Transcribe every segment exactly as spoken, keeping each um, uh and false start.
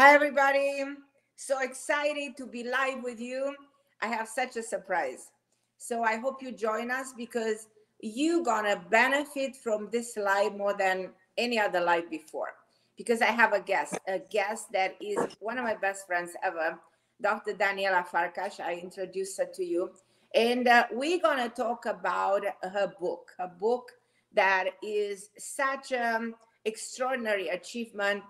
Hi, everybody. So excited to be live with you. I have such a surprise. So I hope you join us because you're going to benefit from this live more than any other live before. Because I have a guest, a guest that is one of my best friends ever, Doctor Daniela Farkas. I introduced her to you. And uh, we're going to talk about her book, a book that is such an extraordinary achievement.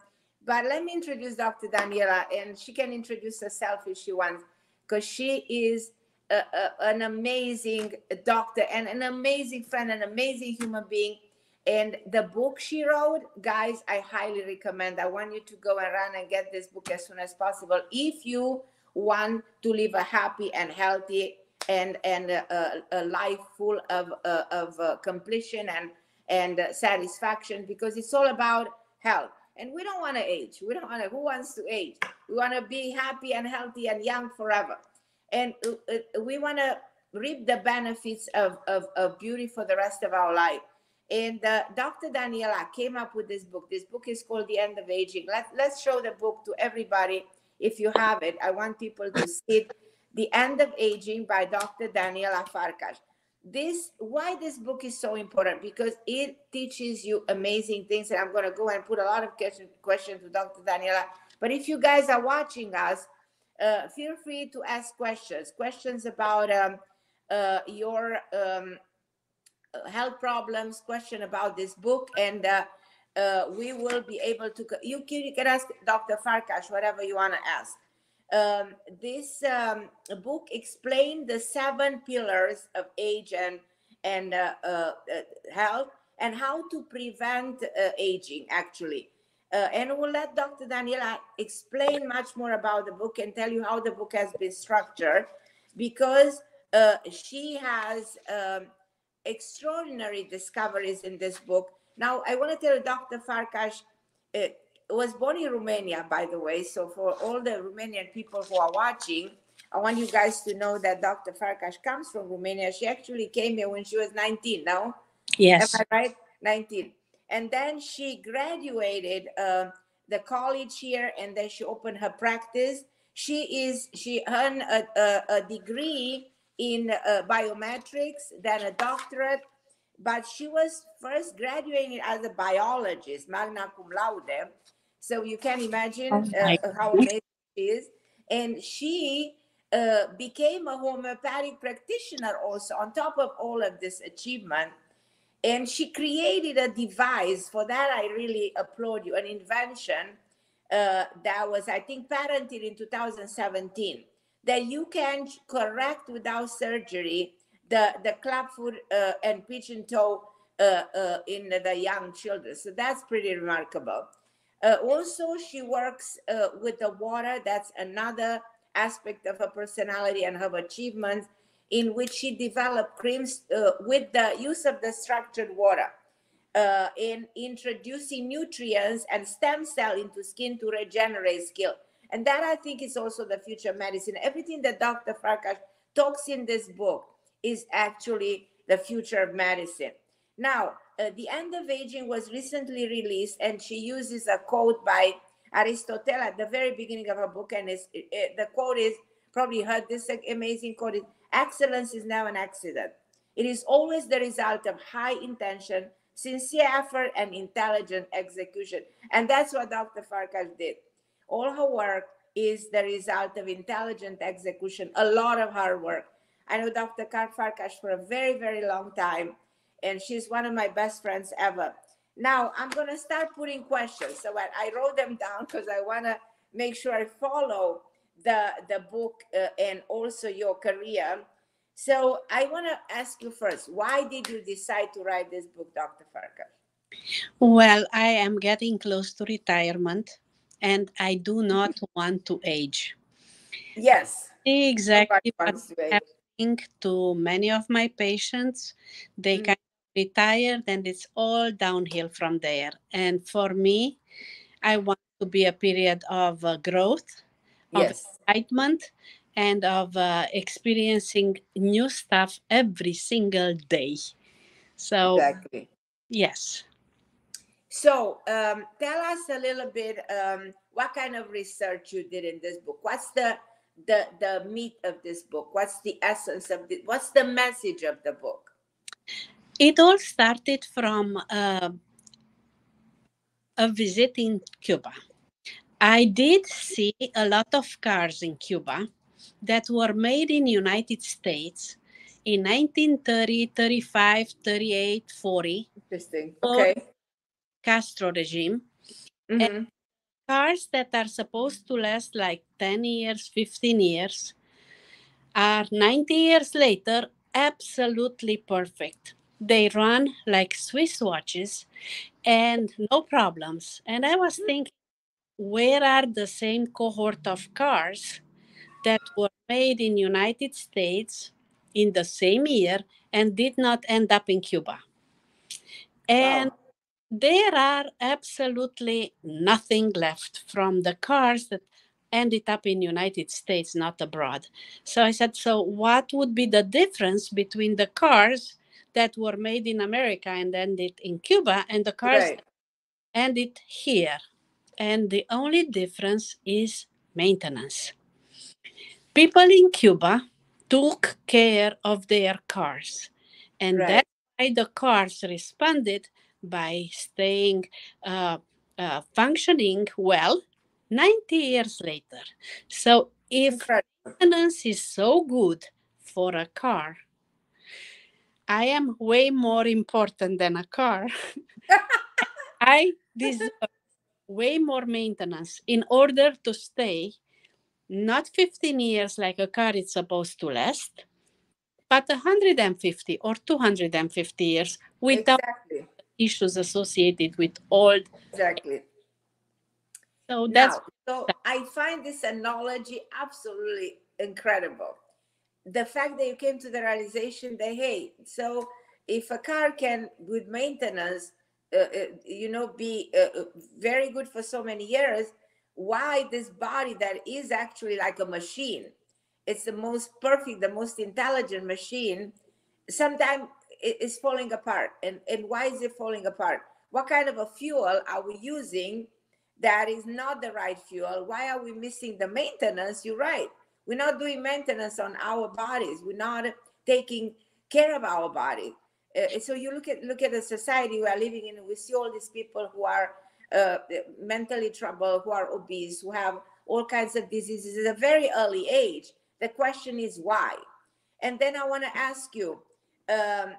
But let me introduce Doctor Daniela, and she can introduce herself if she wants, because she is a, a, an amazing doctor and an amazing friend, an amazing human being. And the book she wrote, guys, I highly recommend. I want you to go and run and get this book as soon as possible if you want to live a happy and healthy and and a, a life full of uh, of uh, completion and and uh, satisfaction, because it's all about health. And we don't want to age. We don't want to, who wants to age? We want to be happy and healthy and young forever. And we want to reap the benefits of, of, of beauty for the rest of our life. And uh, Doctor Daniela came up with this book. This book is called The End of Aging. Let, let's show the book to everybody if you have it. I want people to see it. The End of Aging by Doctor Daniela Farkas. This, why this book is so important, because it teaches you amazing things. And I'm going to go and put a lot of question, questions to Doctor Daniela. But if you guys are watching us, uh, feel free to ask questions, questions about um, uh, your um, health problems, question about this book. And uh, uh, we will be able to, you can, you can ask Doctor Farkas whatever you want to ask. Um, this um, book explained the seven pillars of age and, and uh, uh, health and how to prevent uh, aging, actually. Uh, and we'll let Doctor Daniela explain much more about the book and tell you how the book has been structured, because uh, she has um, extraordinary discoveries in this book. Now, I want to tell Doctor Farkas, uh, was born in Romania, by the way. So for all the Romanian people who are watching, I want you guys to know that Doctor Farkas comes from Romania. She actually came here when she was nineteen, no? Yes. Am I right? nineteen. And then she graduated uh, the college here, and then she opened her practice. She is, she earned a, a, a degree in uh, biometrics, then a doctorate, but she was first graduating as a biologist, magna cum laude. So you can imagine uh, how amazing she is. And she uh, became a homeopathic practitioner also, on top of all of this achievement. And she created a device, for that I really applaud you, an invention uh, that was, I think, patented in two thousand seventeen, that you can correct without surgery the, the clubfoot uh, and pigeon toe uh, uh, in the young children. So that's pretty remarkable. Uh, also, she works uh, with the water. That's another aspect of her personality and her achievements, in which she developed creams uh, with the use of the structured water uh, in introducing nutrients and stem cell into skin to regenerate skin. And that, I think, is also the future of medicine. Everything that Doctor Farkas talks in this book is actually the future of medicine. Now, Uh, The End of Aging was recently released, and she uses a quote by Aristotle at the very beginning of her book, and it's, it, it, the quote is, probably heard this amazing quote, is, "Excellence is never an accident. It is always the result of high intention, sincere effort, and intelligent execution." And that's what Doctor Farkas did. All her work is the result of intelligent execution, a lot of hard work. I know Doctor Farkas for a very, very long time, and she's one of my best friends ever. Now, I'm going to start putting questions. So I, I wrote them down because I want to make sure I follow the, the book uh, and also your career. So I want to ask you first, why did you decide to write this book, Doctor Farkas? Well, I am getting close to retirement, and I do not want to age. Yes. Exactly. To many of my patients, they mm-hmm. kind retired, and it's all downhill from there. And for me, I want to be a period of uh, growth, yes. of excitement, and of uh, experiencing new stuff every single day. So, exactly. Yes. So um, tell us a little bit um, what kind of research you did in this book. What's the the the meat of this book? What's the essence of it? What's the message of the book? It all started from uh, a visit in Cuba. I did see a lot of cars in Cuba that were made in the United States in nineteen thirty, thirty-five, thirty-eight, forty. Interesting. Okay. Castro regime. Mm-hmm. And cars that are supposed to last like ten years, fifteen years are ninety years later absolutely perfect. They run like Swiss watches and no problems. And I was thinking, where are the same cohort of cars that were made in the United States in the same year and did not end up in Cuba? And wow. There are absolutely nothing left from the cars that ended up in the United States, not abroad. So I said, so what would be the difference between the cars that were made in America and ended in Cuba and the cars right. that ended here? And the only difference is maintenance. People in Cuba took care of their cars. And right. that's why the cars responded by staying uh, uh, functioning well ninety years later. So if Incredible. Maintenance is so good for a car, I am way more important than a car. I deserve way more maintenance in order to stay not fifteen years like a car is supposed to last, but one hundred fifty or two hundred fifty years without exactly. issues associated with old. Exactly. So that's now, so I find this analogy absolutely incredible. The fact that you came to the realization that, hey, so if a car can, with maintenance, uh, uh, you know, be uh, very good for so many years, why this body that is actually like a machine, it's the most perfect, the most intelligent machine, sometimes is falling apart? And, and why is it falling apart? What kind of a fuel are we using that is not the right fuel? Why are we missing the maintenance? You're right. We're not doing maintenance on our bodies. We're not taking care of our body. Uh, so you look at look at the society we are living in. We see all these people who are uh, mentally troubled, who are obese, who have all kinds of diseases at a very early age. The question is why? And then I want to ask you, um,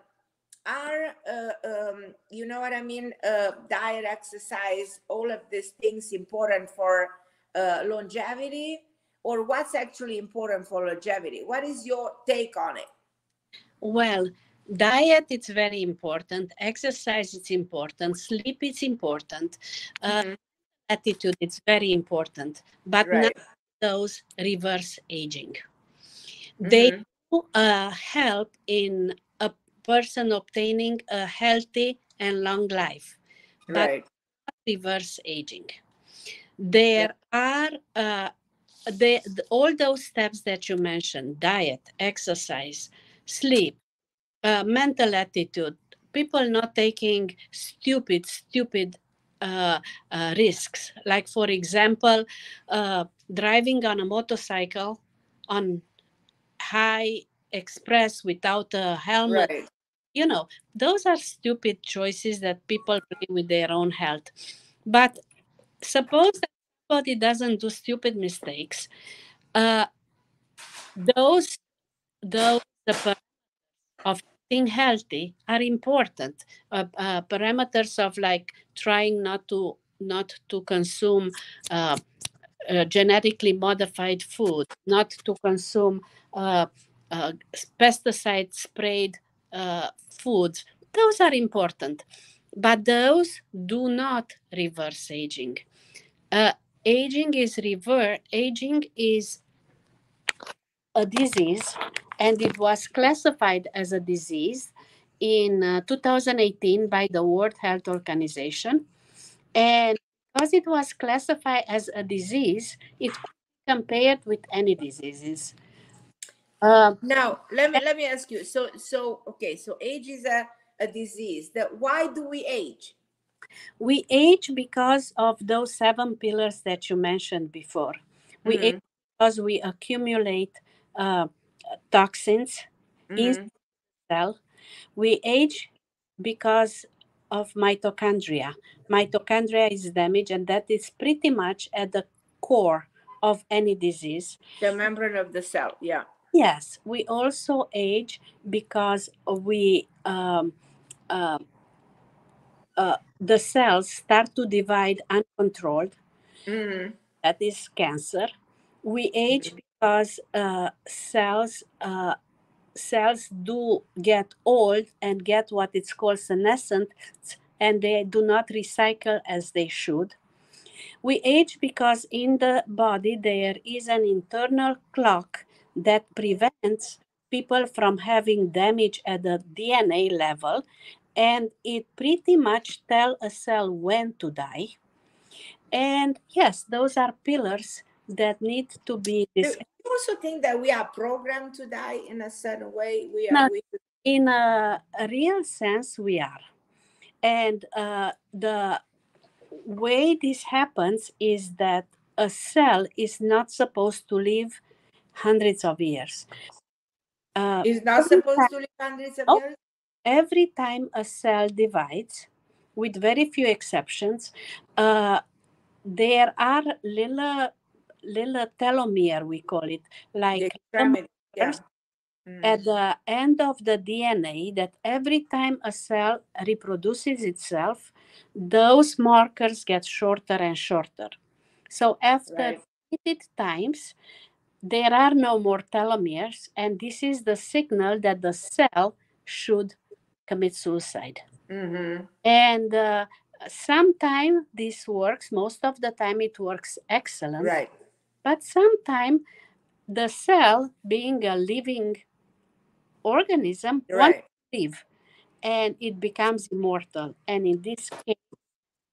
are, uh, um, you know what I mean, uh, diet, exercise, all of these things important for uh, longevity? Or what's actually important for longevity? What is your take on it? Well, diet, it's very important. Exercise, it's important. Sleep, it's important. Mm-hmm. uh, attitude, it's very important. But right. none of those reverse aging. Mm-hmm. They do uh, help in a person obtaining a healthy and long life. But right. reverse aging. There yeah. are... Uh, The, the, all those steps that you mentioned, diet, exercise, sleep, uh, mental attitude, people not taking stupid, stupid uh, uh, risks. Like, for example, uh, driving on a motorcycle on high express without a helmet. Right. You know, those are stupid choices that people play with their own health. But suppose that body doesn't do stupid mistakes. Uh, those those the parameters of being healthy are important. Uh, uh, parameters of like trying not to not to consume uh, uh, genetically modified food, not to consume uh, uh, pesticide sprayed uh, foods. Those are important, but those do not reverse aging. Uh, Aging is reverse. Aging is a disease, and it was classified as a disease in uh, two thousand eighteen by the World Health Organization. And because it was classified as a disease, it compared with any diseases. Uh, now, let me let me ask you. So, so okay. So, age is a, a disease. That why do we age? We age because of those seven pillars that you mentioned before. We mm-hmm. age because we accumulate uh, toxins mm-hmm. in the cell. We age because of mitochondria. Mitochondria is damaged, and that is pretty much at the core of any disease. The membrane of the cell, yeah. Yes, we also age because we um, uh, uh, the cells start to divide uncontrolled. Mm-hmm. That is cancer. We age mm-hmm. because uh, cells uh, cells do get old and get what it's called senescent, and they do not recycle as they should. We age because in the body there is an internal clock that prevents people from having damage at the D N A level, and it pretty much tells a cell when to die. And yes, those are pillars that need to be discussed. Do you also think that we are programmed to die in a certain way? We are. No, we- in a, a real sense, we are. And uh, the way this happens is that a cell is not supposed to live hundreds of years. Uh, it's not supposed time, to live hundreds of oh, years? Every time a cell divides, with very few exceptions, uh, there are little, little telomere, we call it, like the yeah. mm. at the end of the D N A, that every time a cell reproduces itself, those markers get shorter and shorter. So after repeated right. times, there are no more telomeres, and this is the signal that the cell should commit suicide. Mm-hmm. And uh, sometimes this works. Most of the time it works excellent. Right. But sometimes the cell, being a living organism, right. wants to live, and it becomes immortal. And in this case,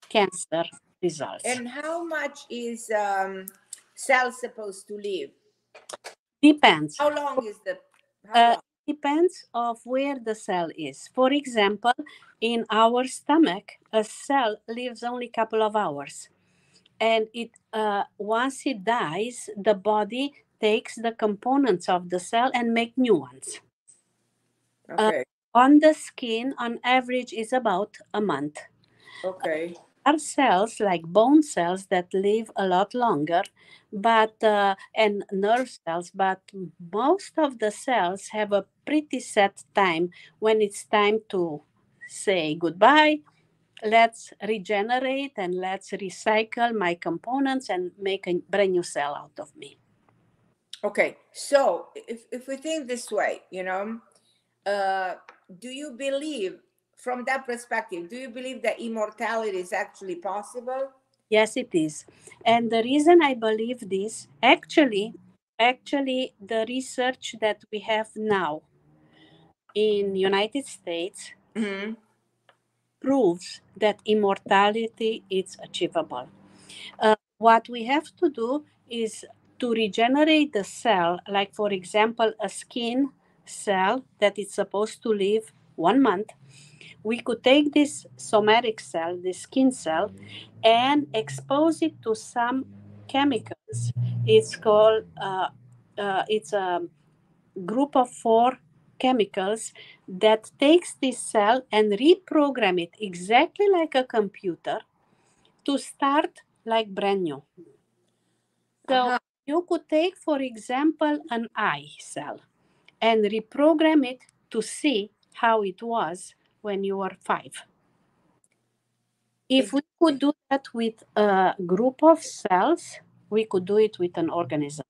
cancer results. And how much is um, cell supposed to live? Depends. How long is the? How uh, long? Depends of where the cell is. For example, in our stomach, a cell lives only a couple of hours, and it uh, once it dies, the body takes the components of the cell and make new ones. Okay. Uh, on the skin, on average, is about a month. Okay. Uh, Are cells like bone cells that live a lot longer, but uh, and nerve cells, but most of the cells have a pretty set time when it's time to say goodbye. Let's regenerate and let's recycle my components and make a brand new cell out of me. Okay, so if, if we think this way, you know, uh, do you believe? From that perspective, do you believe that immortality is actually possible? Yes, it is. And the reason I believe this, actually, actually, the research that we have now in the United States mm-hmm. proves that immortality is achievable. Uh, what we have to do is to regenerate the cell, like, for example, a skin cell that is supposed to live one month. We could take this somatic cell, this skin cell, and expose it to some chemicals. It's called, uh, uh, it's a group of four chemicals that takes this cell and reprogram it exactly like a computer to start like brand new. So uh-huh. you could take, for example, an eye cell and reprogram it to see how it was when you were five. If we could do that with a group of cells, we could do it with an organism.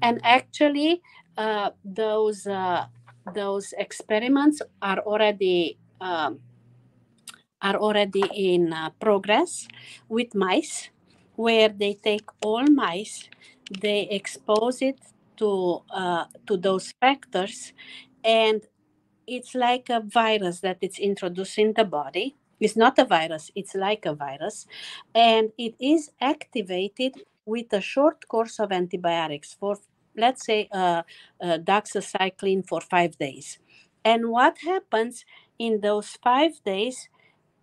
And actually, uh, those uh, those experiments are already um, are already in uh, progress with mice, where they take all mice, they expose it to uh, to those factors, and it's like a virus that it's introduced in the body. It's not a virus, it's like a virus. And it is activated with a short course of antibiotics for, let's say, uh, uh, doxycycline for five days. And what happens in those five days,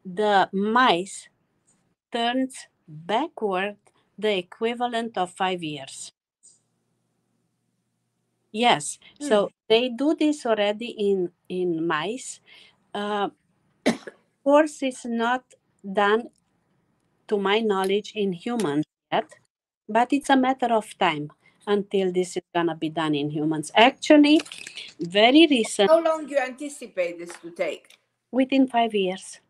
the mice turns backward the equivalent of five years. Yes, mm. so they do this already in, in mice. Uh, of course, it's not done, to my knowledge, in humans yet, but it's a matter of time until this is going to be done in humans. Actually, very recent. How long do you anticipate this to take? Within five years.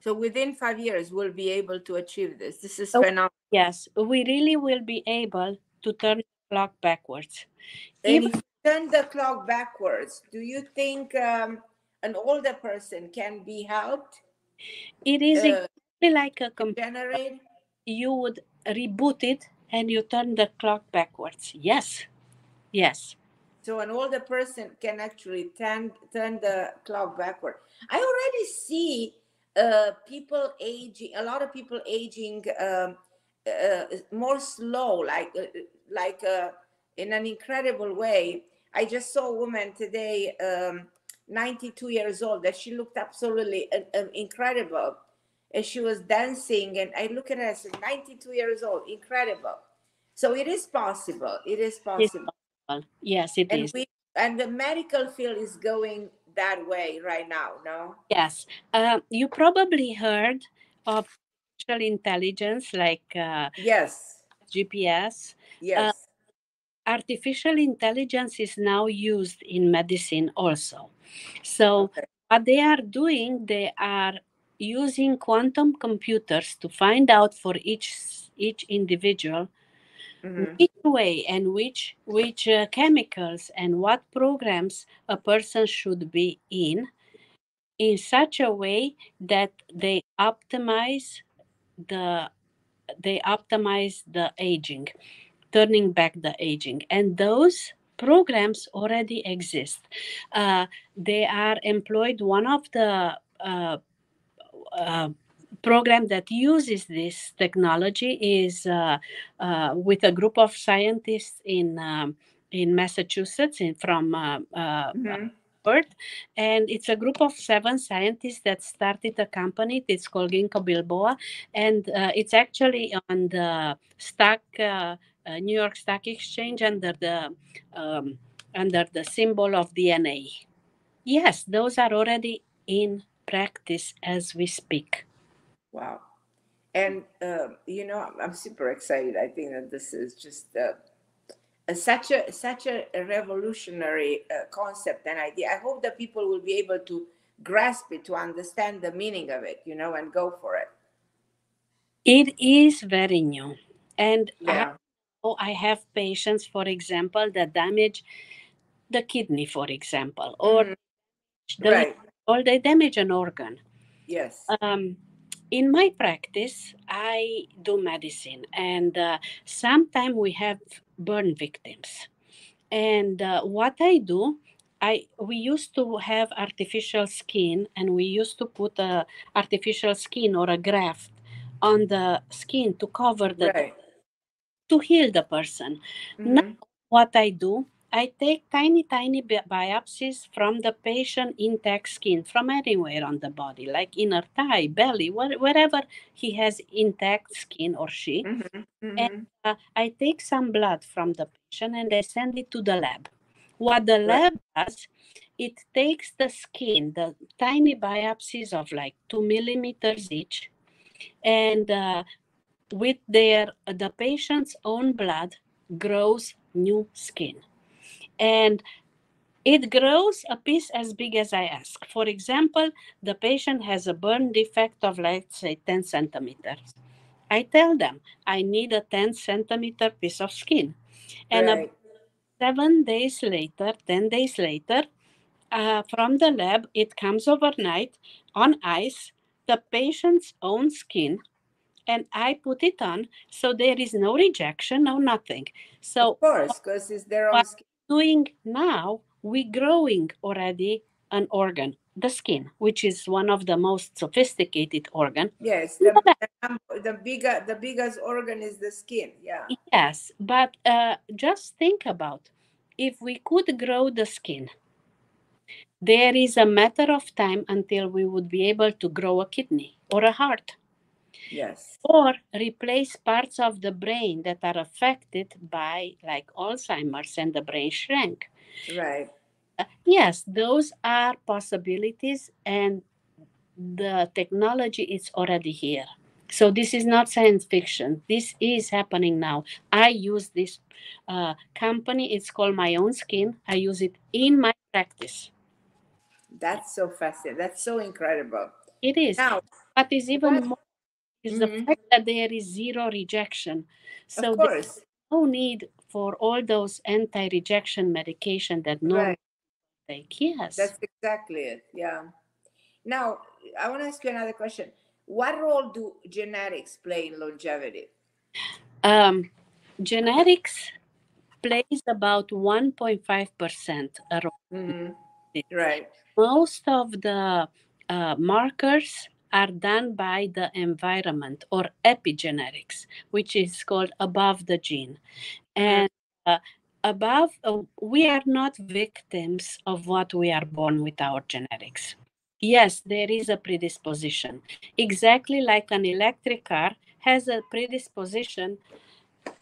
So within five years, we'll be able to achieve this. This is so, phenomenal. Yes, we really will be able to turn the clock backwards. If you turn the clock backwards, do you think um, an older person can be helped? It is uh, exactly like a computer. You would reboot it and you turn the clock backwards. Yes, yes. So an older person can actually turn, turn the clock backward. I already see uh, people aging, a lot of people aging um, uh, more slow, like, uh, like uh, in an incredible way. I just saw a woman today, um, ninety-two years old, that she looked absolutely uh, uh, incredible. And she was dancing, and I look at her and I said, ninety-two years old, incredible. So it is possible. It is possible. possible. Yes, it and is. We, and the medical field is going that way right now, no? Yes. Uh, you probably heard of artificial intelligence, like uh, yes, G P S. Yes. Uh, artificial intelligence is now used in medicine also. So okay. what they are doing, they are using quantum computers to find out for each each individual mm-hmm. which way and which which uh, chemicals and what programs a person should be in in such a way that they optimize the they optimize the aging, turning back the aging. And those programs already exist. Uh, they are employed. One of the uh, Uh, program that uses this technology is uh, uh, with a group of scientists in um, in Massachusetts in, from uh, uh, mm-hmm. Perth, and it's a group of seven scientists that started a company. It's called Ginkgo Biloba, and uh, it's actually on the stock uh, uh, New York Stock Exchange under the um, under the symbol of D N A. Yes, those are already in practice as we speak. Wow. And uh, you know, I'm super excited. I think that this is just uh, a, such a such a revolutionary uh, concept and idea. I hope that people will be able to grasp it, to understand the meaning of it, you know, and go for it. It is very new, and yeah. I, I have patients, for example, that damage the kidney, for example, or mm-hmm. the right. or they damage an organ. Yes. Um, in my practice, I do medicine, and uh, sometimes we have burn victims. And uh, what I do, I we used to have artificial skin, and we used to put a artificial skin or a graft on the skin to cover the right. to heal the person. Mm-hmm. Now, what I do, I take tiny, tiny bi biopsies from the patient intact skin, from anywhere on the body, like inner thigh, belly, wh wherever he has intact skin or she. Mm-hmm, mm-hmm. And uh, I take some blood from the patient and I send it to the lab. What the lab does, it takes the skin, the tiny biopsies of like two millimeters each, and uh, with their the patient's own blood grows new skin. And it grows a piece as big as I ask. For example, the patient has a burn defect of, let's say, ten centimeters. I tell them, I need a ten centimeter piece of skin. And right. seven days later, ten days later, uh, from the lab, it comes overnight on ice, the patient's own skin, and I put it on. So there is no rejection, no nothing. So, of course, because it's their own skin. Doing now, we're growing already an organ, the skin, which is one of the most sophisticated organ. Yes, the, the, the bigger, the biggest organ is the skin. Yeah. Yes, but uh, just think about if we could grow the skin, there is a matter of time until we would be able to grow a kidney or a heart. Yes. Or replace parts of the brain that are affected by, like, Alzheimer's and the brain shrink. Right. Uh, yes, those are possibilities, and the technology is already here. So this is not science fiction. This is happening now. I use this uh, company. It's called My Own Skin. I use it in my practice. That's so fascinating. That's so incredible. It is. Now, what is even what? more is mm-hmm. the fact that there is zero rejection. So of course. There's no need for all those anti-rejection medication that no right. one take. Yes. That's exactly it. Yeah. Now, I want to ask you another question. What role do genetics play in longevity? Um, genetics plays about one point five percent a role. Mm-hmm. Right. Most of the uh, markers are done by the environment, or epigenetics, which is called above the gene. And uh, above, uh, we are not victims of what we are born with our genetics. Yes, there is a predisposition. Exactly like an electric car has a predisposition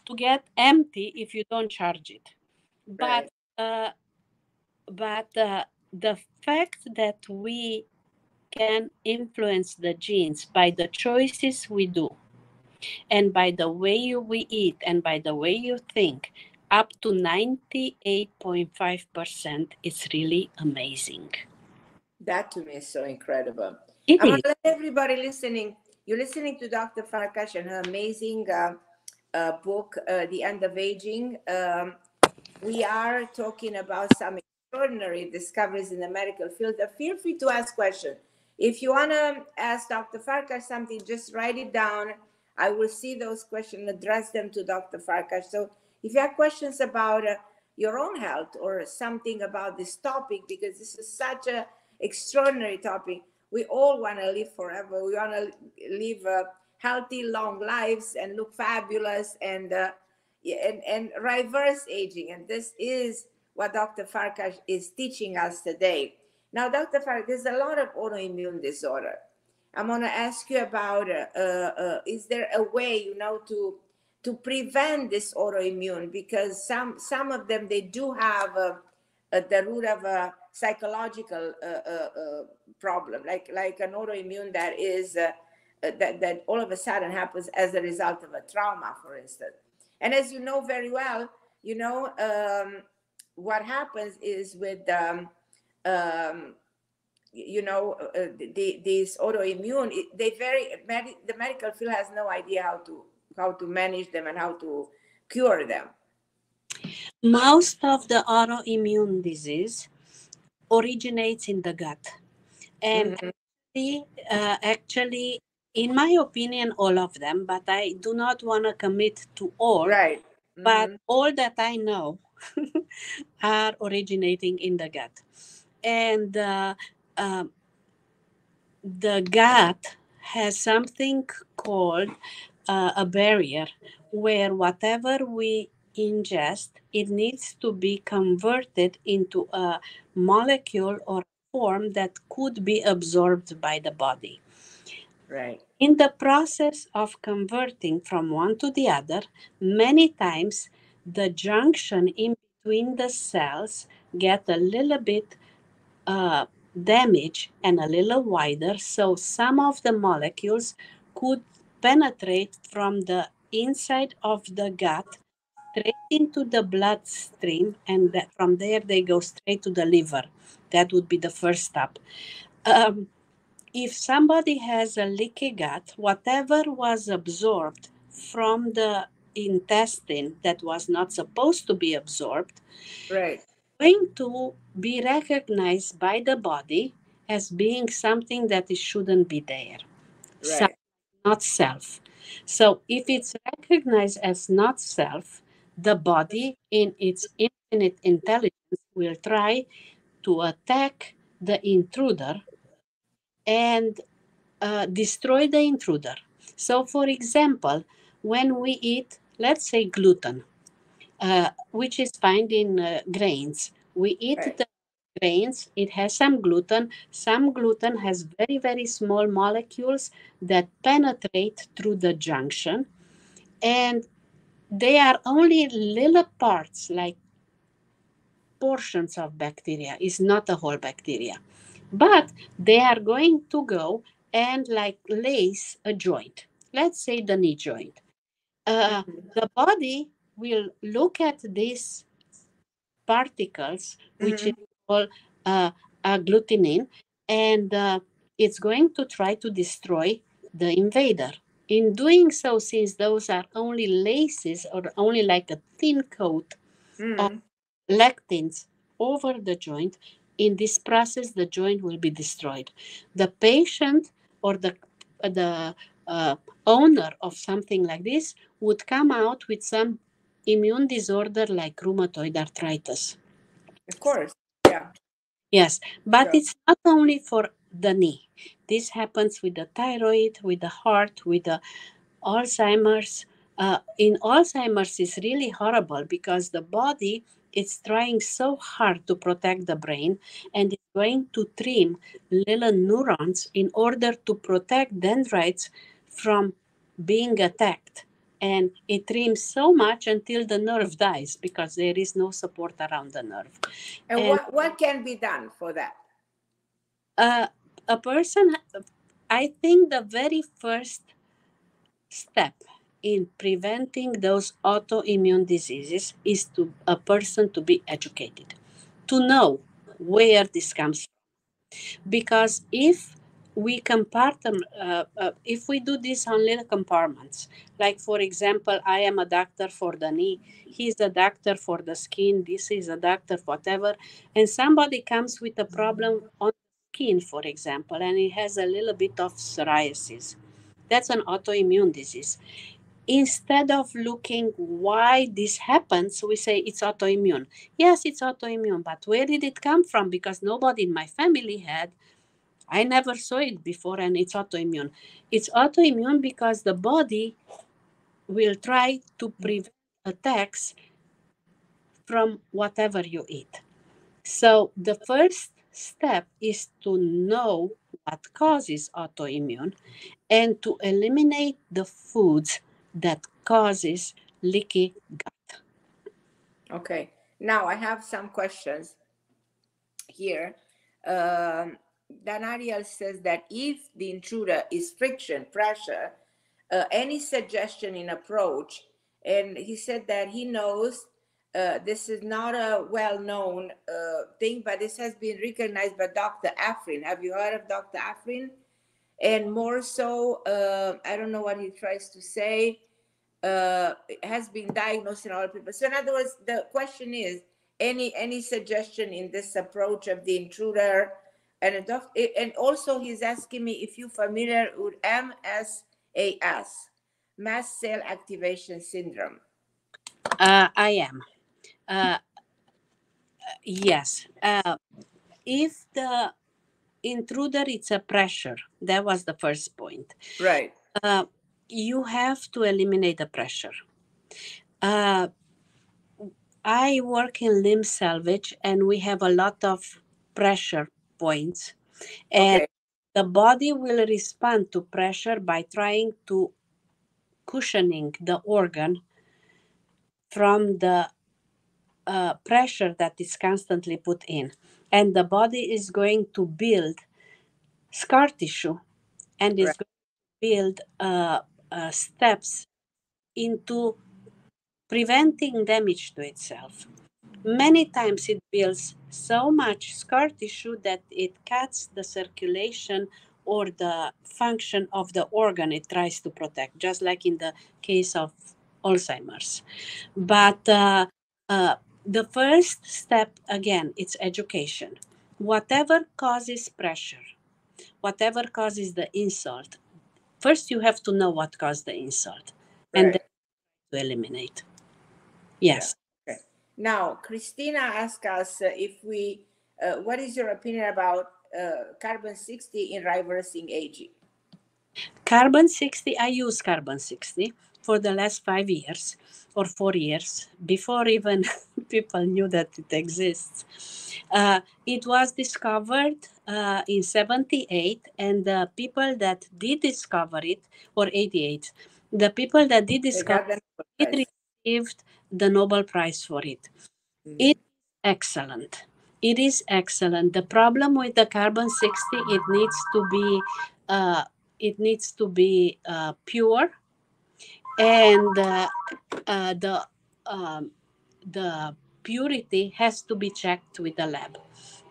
to get empty if you don't charge it. Right. But uh, but uh, the fact that we can influence the genes by the choices we do, and by the way you, we eat, and by the way you think, up to ninety-eight point five percent is really amazing. That to me is so incredible. It I'm is. Gonna let everybody listening, you're listening to Doctor Farkas and her amazing uh, uh, book, uh, The End of Aging. Um, we are talking about some extraordinary discoveries in the medical field. Feel free to ask questions. If you want to ask Doctor Farkas something, just write it down. I will see those questions, address them to Doctor Farkas. So if you have questions about uh, your own health or something about this topic, because this is such a extraordinary topic. We all want to live forever. We want to live uh, healthy, long lives and look fabulous, and uh, and and reverse aging. And this is what Doctor Farkas is teaching us today. Now, Doctor Farkas, there's a lot of autoimmune disorder. I'm going to ask you about: uh, uh, uh, is there a way, you know, to to prevent this autoimmune? Because some some of them, they do have uh, uh, the root of a psychological uh, uh, uh, problem, like like an autoimmune that is uh, uh, that that all of a sudden happens as a result of a trauma, for instance. And as you know very well, you know um, what happens is with um, um, you know uh, the, these autoimmune. They very med the medical field has no idea how to how to manage them and how to cure them. Most of the autoimmune disease originates in the gut, and mm-hmm. actually, uh, actually, in my opinion, all of them. But I do not want to commit to all. Right. Mm-hmm. But all that I know are originating in the gut, and uh, uh, the gut has something called uh, a barrier, where whatever we ingest, it needs to be converted into a molecule or form that could be absorbed by the body. Right. In the process of converting from one to the other, many times the junction in between the cells get a little bit uh, damaged and a little wider, so some of the molecules could penetrate from the inside of the gut straight into the bloodstream, and that from there they go straight to the liver. That would be the first step. Um, if somebody has a leaky gut, whatever was absorbed from the intestine that was not supposed to be absorbed, right, going to be recognized by the body as being something that it shouldn't be there, right. Self, not self. So if it's recognized as not self, the body, in its infinite intelligence, will try to attack the intruder and uh, destroy the intruder. So, for example, when we eat, let's say, gluten, uh, which is found in uh, grains, we eat right. the grains, it has some gluten. Some gluten has very, very small molecules that penetrate through the junction. And they are only little parts, like portions of bacteria. It's not a whole bacteria. But they are going to go and like lace a joint. Let's say the knee joint. Uh, mm-hmm. The body will look at these particles, mm-hmm. which is called uh, agglutinin, and uh, it's going to try to destroy the invader. In doing so, since those are only laces or only like a thin coat mm. of lectins over the joint, in this process, the joint will be destroyed. The patient or the, the uh, owner of something like this would come out with some immune disorder like rheumatoid arthritis. Of course, yeah. Yes, but yeah. It's not only for the knee. This happens with the thyroid, with the heart, with the Alzheimer's. Uh, in Alzheimer's, it's really horrible because the body is trying so hard to protect the brain, and it's going to trim little neurons in order to protect dendrites from being attacked. And it trims so much until the nerve dies because there is no support around the nerve. And, and what, what can be done for that? Uh, A person, I think the very first step in preventing those autoimmune diseases is to a person to be educated, to know where this comes from. Because if we compartment, uh, uh, if we do this on little compartments, like for example, I am a doctor for the knee, he's a doctor for the skin, this is a doctor, whatever, and somebody comes with a problem on skin, for example, and it has a little bit of psoriasis. That's an autoimmune disease. Instead of looking why this happens, we say it's autoimmune. Yes, it's autoimmune, but where did it come from? Because nobody in my family had, I never saw it before, and it's autoimmune. It's autoimmune because the body will try to prevent attacks from whatever you eat. So the first step is to know what causes autoimmune and to eliminate the foods that causes leaky gut. Okay. Now I have some questions here. Um, Daniela says that if the intruder is friction, pressure, uh, any suggestion in approach, and he said that he knows Uh, this is not a well-known uh, thing, but this has been recognized by Doctor Afrin. Have you heard of Doctor Afrin? And more so, uh, I don't know what he tries to say, uh, it has been diagnosed in all people. So in other words, the question is, any any suggestion in this approach of the intruder? And, a doc and also he's asking me if you're familiar with M S A S, mast cell activation syndrome. Uh, I am. Uh, yes. Uh, if the intruder, it's a pressure. That was the first point. Right. Uh, you have to eliminate the pressure. Uh, I work in limb salvage, and we have a lot of pressure points. And okay. The body will respond to pressure by trying to cushioning the organ from the Uh, pressure that is constantly put in, and the body is going to build scar tissue, and right. It's going to build uh, uh, steps into preventing damage to itself. Many times it builds so much scar tissue that it cuts the circulation or the function of the organ it tries to protect, just like in the case of Alzheimer's. But uh, uh, The first step, again, it's education. Whatever causes pressure, whatever causes the insult, first you have to know what caused the insult, right. And then to eliminate. Yes. Yeah. Okay. Now, Christina asked us uh, if we, uh, what is your opinion about uh, carbon sixty in reversing aging? Carbon sixty, I use carbon sixty. for the last five years or four years, before even people knew that it exists. Uh, it was discovered uh, in seventy-eight, and the people that did discover it, or eighty-eight, the people that did discover it received the Nobel Prize for it. Mm. It's excellent. It is excellent. The problem with the carbon sixty, it needs to be, uh, it needs to be uh, pure, and uh, uh, the um, the purity has to be checked with the lab,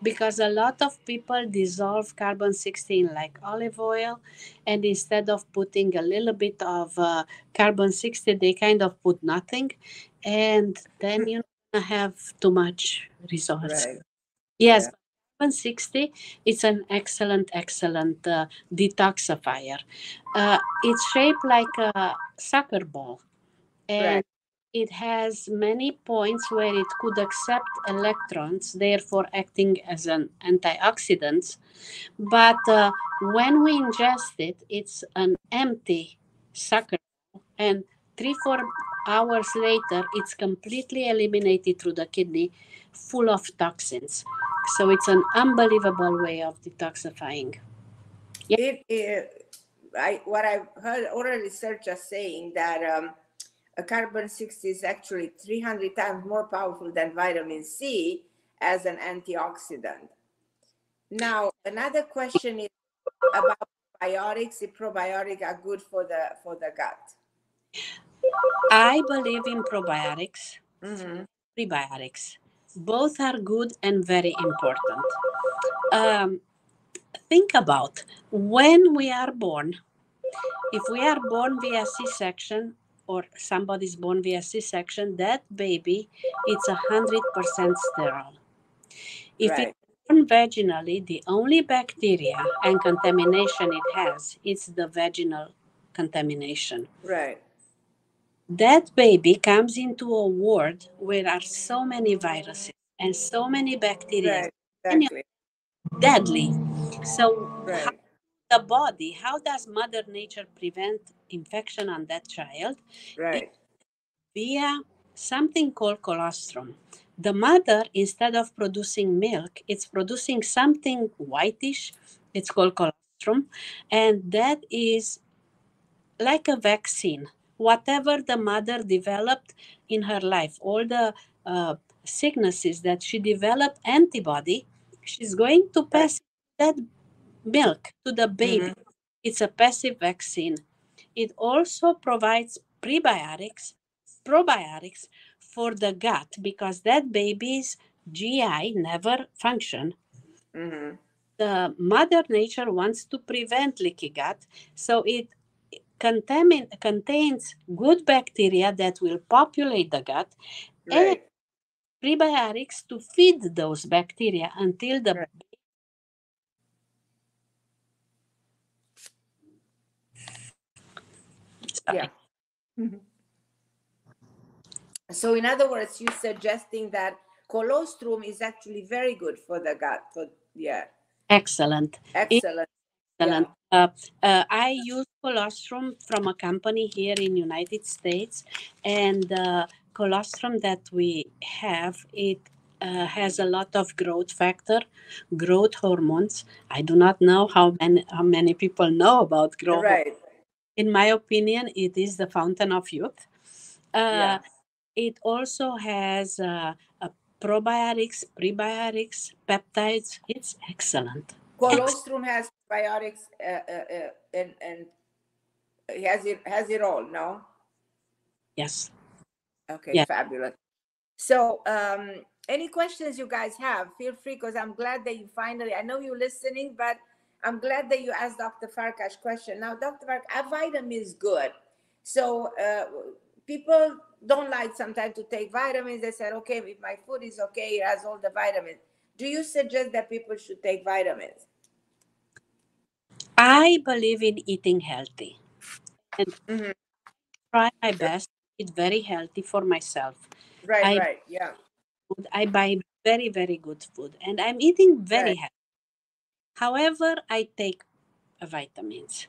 because a lot of people dissolve carbon sixty in like olive oil, and instead of putting a little bit of uh, carbon sixty, they kind of put nothing, and then you have too much results. Right. Yes, yeah. carbon sixty, it's an excellent, excellent uh, detoxifier. Uh, it's shaped like a soccer ball, and right. it has many points where it could accept electrons, therefore acting as an antioxidant. But uh, when we ingest it, it's an empty soccer ball, and three, four hours later, it's completely eliminated through the kidney, full of toxins. So it's an unbelievable way of detoxifying. Yeah. It, it, I, what I've heard oral researchers saying that um, a carbon sixty is actually three hundred times more powerful than vitamin C as an antioxidant. Now, another question is about biotics. If probiotics are good for the, for the gut. I believe in probiotics, mm-hmm. prebiotics. Both are good and very important. Um, think about when we are born. If we are born via C-section, or somebody's born via C-section, that baby, it's one hundred percent sterile. If right. it's born vaginally, the only bacteria and contamination it has is the vaginal contamination. Right. That baby comes into a world where are so many viruses and so many bacteria, right, exactly. deadly. So right. how, the body, how does Mother Nature prevent infection on that child? Right. It's via something called colostrum. The mother, instead of producing milk, it's producing something whitish. It's called colostrum. And that is like a vaccine. Whatever the mother developed in her life, all the uh, sicknesses that she developed antibody, she's going to pass that milk to the baby. Mm-hmm. It's a passive vaccine. It also provides prebiotics, probiotics for the gut, because that baby's G I never function. Mm-hmm. The Mother Nature wants to prevent leaky gut, so it Contamin contains good bacteria that will populate the gut, right. and prebiotics to feed those bacteria until the right. yeah. Mm-hmm. So in other words, you're suggesting that colostrum is actually very good for the gut. So, yeah. Excellent. Excellent. It Excellent. Yeah. Uh, uh, I use colostrum from a company here in United States, and uh, colostrum that we have, it uh, has a lot of growth factor, growth hormones. I do not know how many, how many people know about growth. Right. In my opinion, it is the fountain of youth. Uh, yeah. It also has uh, a probiotics, prebiotics, peptides. It's excellent. Colostrum has biotics uh, uh, uh, and and has it has it all. No. Yes. Okay. Yeah. Fabulous. So, um, any questions you guys have? Feel free, because I'm glad that you finally. I know you're listening, but I'm glad that you asked Doctor Farkas question. Now, Doctor Farkas, are vitamins good? So uh, people don't like sometimes to take vitamins. They said, okay, if my food is okay, it has all the vitamins. Do you suggest that people should take vitamins? I believe in eating healthy, and mm-hmm. try my best to eat very healthy for myself. Right, I right, yeah. Food, I buy very, very good food, and I'm eating very right. healthy. However, I take vitamins.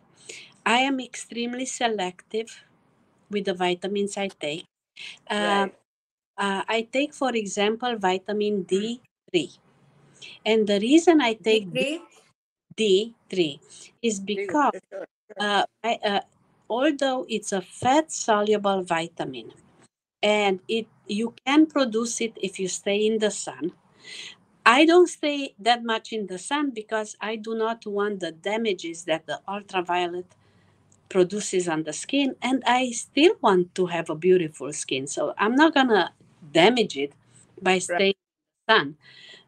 I am extremely selective with the vitamins I take. Uh, right. uh, I take, for example, vitamin D three. And the reason I take D three, D three is because uh, I, uh, although it's a fat-soluble vitamin, and it you can produce it if you stay in the sun. I don't stay that much in the sun because I do not want the damages that the ultraviolet produces on the skin, and I still want to have a beautiful skin. So I'm not gonna damage it by staying right. in the sun.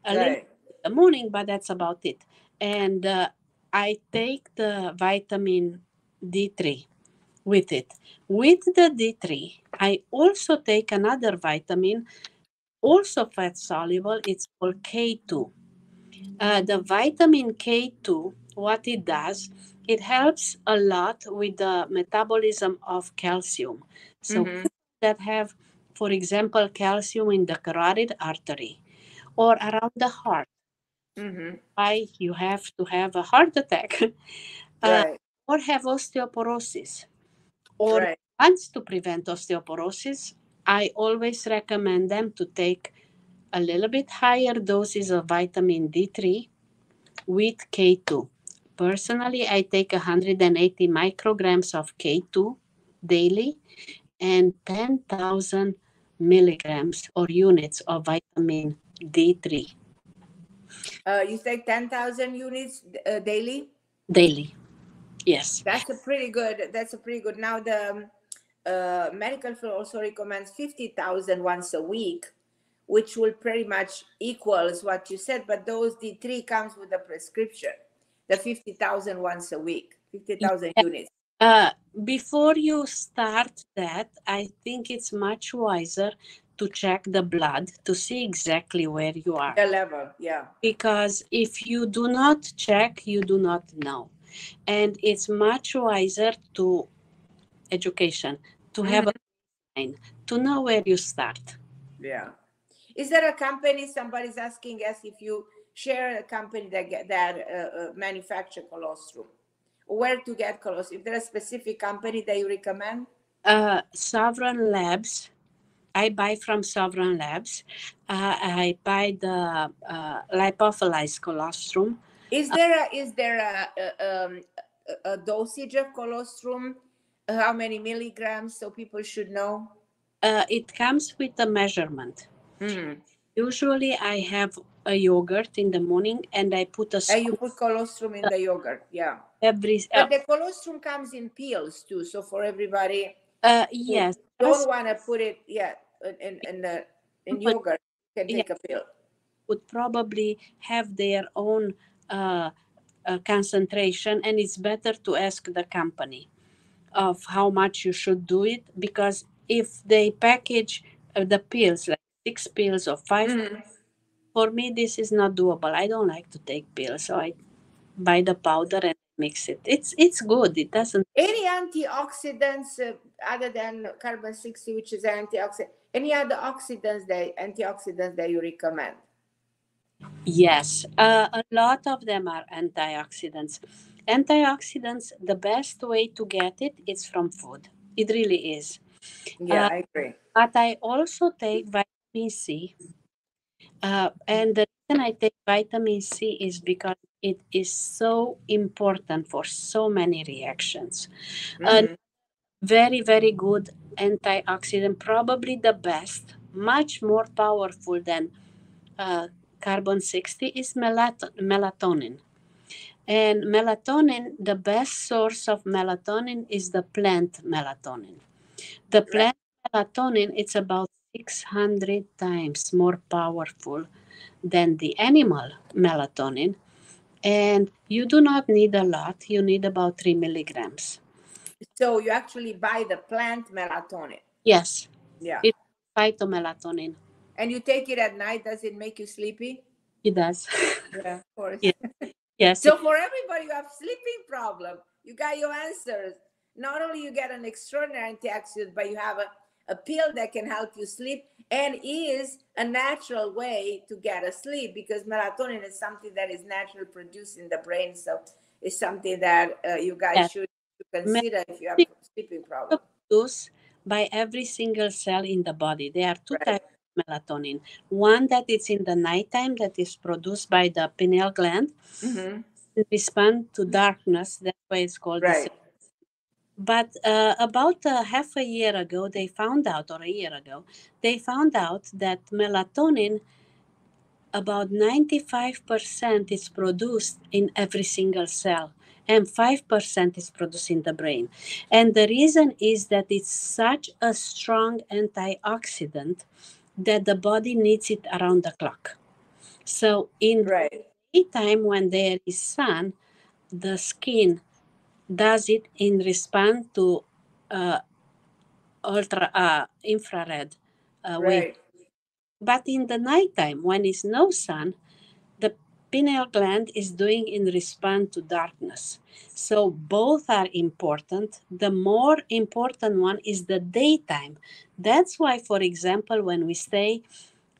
A right. little in the morning, but that's about it. And uh, I take the vitamin D three with it. With the D three, I also take another vitamin, also fat-soluble. It's called K two. Uh, the vitamin K two, what it does, it helps a lot with the metabolism of calcium. So mm-hmm. people that have, for example, calcium in the carotid artery or around the heart, mm-hmm. why you have to have a heart attack uh, right. or have osteoporosis. Or right. wants to prevent osteoporosis, I always recommend them to take a little bit higher doses of vitamin D three with K two. Personally, I take one hundred eighty micrograms of K two daily and ten thousand milligrams or units of vitamin D three. Uh, you take ten thousand units uh, daily? Daily, yes. That's a pretty good, that's a pretty good. Now the uh, medical field also recommends fifty thousand once a week, which will pretty much equals what you said, but those D three comes with a prescription. The fifty thousand once a week, fifty thousand yeah. units. Uh, before you start that, I think it's much wiser to check the blood to see exactly where you are. The level, yeah. Because if you do not check, you do not know. And it's much wiser to education, to have mm-hmm. a line, to know where you start. Yeah. Is there a company, somebody's asking us if you share a company that get, that uh, manufacture colostrum. Where to get colostrum? If there a specific company that you recommend? Uh, Sovereign Labs. I buy from Sovereign Labs. Uh, I buy the uh, lipophilised colostrum. Is there a, is there a, a, um, a dosage of colostrum? How many milligrams? So people should know. Uh, it comes with the measurement. Mm. Usually, I have a yogurt in the morning, and I put a. And you put colostrum in uh, the yogurt, yeah. Every. Uh, but the colostrum comes in pills too, so for everybody. Uh, yes. Don't want to put it, yeah, in in the in but, yogurt. You can take yeah, a pill. Would probably have their own uh, uh, concentration, and it's better to ask the company of how much you should do it, because if they package uh, the pills like six pills or five. Mm. For me, this is not doable. I don't like to take pills, so I buy the powder and mix it. It's it's good. It doesn't. Any antioxidants uh, other than carbon sixty, which is an antioxidant? Any other oxidants that antioxidants that you recommend? Yes, uh, a lot of them are antioxidants. Antioxidants. The best way to get it is from food. It really is. Yeah, uh, I agree. But I also take vitamin C. Uh, and the reason I take vitamin C is because it is so important for so many reactions. Mm-hmm. uh, very, very good antioxidant, probably the best, much more powerful than uh, carbon sixty is melato- melatonin. And melatonin, the best source of melatonin is the plant melatonin. The plant melatonin, it's about six hundred times more powerful than the animal melatonin. And you do not need a lot. You need about three milligrams. So you actually buy the plant melatonin? Yes. Yeah. It's phytomelatonin. And you take it at night. Does it make you sleepy? It does. Yeah, of course. Yeah. Yes. So for everybody who have sleeping problem, you got your answers. Not only you get an extraordinary antioxidant, but you have a a pill that can help you sleep and is a natural way to get asleep, because melatonin is something that is naturally produced in the brain. So it's something that uh, you guys yeah. should consider if you have a sleeping problem. by every single cell in the body. There are two right. types of melatonin. One that is in the nighttime that is produced by the pineal gland. Mm-hmm. It responds to darkness. That's why it's called right. But uh, about uh, half a year ago, they found out, or a year ago, they found out that melatonin, about ninety-five percent is produced in every single cell, and five percent is produced in the brain. And the reason is that it's such a strong antioxidant that the body needs it around the clock. So in right. daytime, when there is sun, the skin does it in response to uh, ultra uh, infrared uh, right. wave. But in the nighttime, when there's no sun, the pineal gland is doing in response to darkness. So both are important. The more important one is the daytime. That's why, for example, when we stay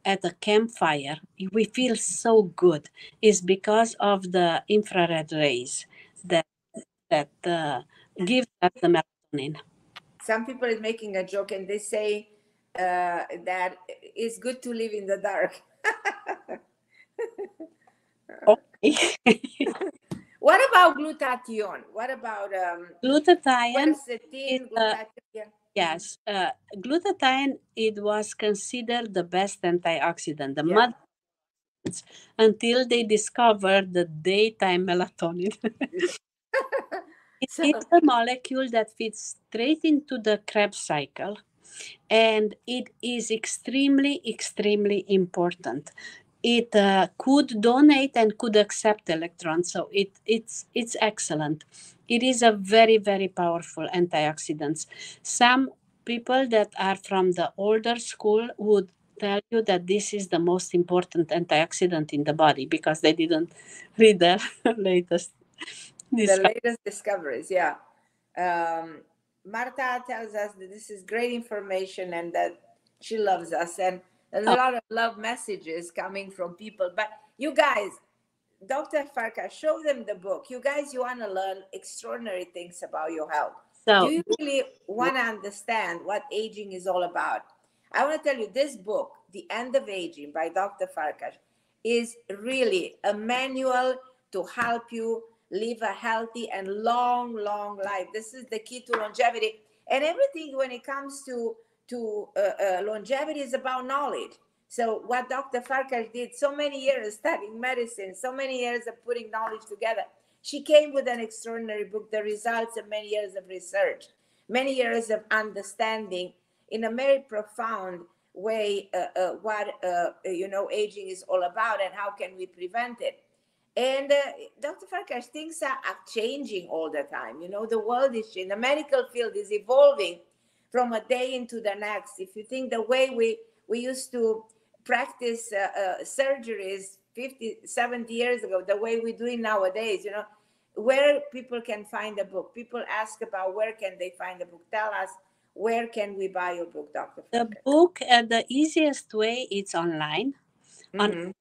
at a campfire, we feel so good. It's because of the infrared rays that that uh, gives us the melatonin. Some people are making a joke and they say, Uh, that it's good to live in the dark. What about glutathione? What about um, glutathione? Is, uh, yes, uh, glutathione. It was considered the best antioxidant, the yeah. mother, until they discovered the daytime melatonin. It's, it's a molecule that fits straight into the Krebs cycle. And it is extremely, extremely important. It uh, could donate and could accept electrons, so it, it's, it's excellent. It is a very, very powerful antioxidant. Some people that are from the older school would tell you that this is the most important antioxidant in the body because they didn't read the latest discoveries. The latest discoveries, yeah. Um... Marta tells us that this is great information and that she loves us, and a lot of love messages coming from people. But you guys, Doctor Farkas, show them the book. You guys, you want to learn extraordinary things about your health. So, do you really want to understand what aging is all about? I want to tell you, this book, The End of Aging by Doctor Farkas, is really a manual to help you live a healthy and long, long life. This is the key to longevity. And everything when it comes to, to uh, uh, longevity is about knowledge. So what Doctor Farkas did, so many years studying medicine, so many years of putting knowledge together, she came with an extraordinary book, the results of many years of research, many years of understanding in a very profound way uh, uh, what, uh, you know, aging is all about and how can we prevent it. And uh, Doctor Farkas, things are, are changing all the time. You know, the world is changing. The medical field is evolving from a day into the next. If you think the way we, we used to practice uh, uh, surgeries fifty, seventy years ago, the way we do it nowadays, you know, where people can find the book. People ask about where can they find the book. Tell us, where can we buy your book, Doctor Farkas? The book, uh, the easiest way, it's online. Mm-hmm. On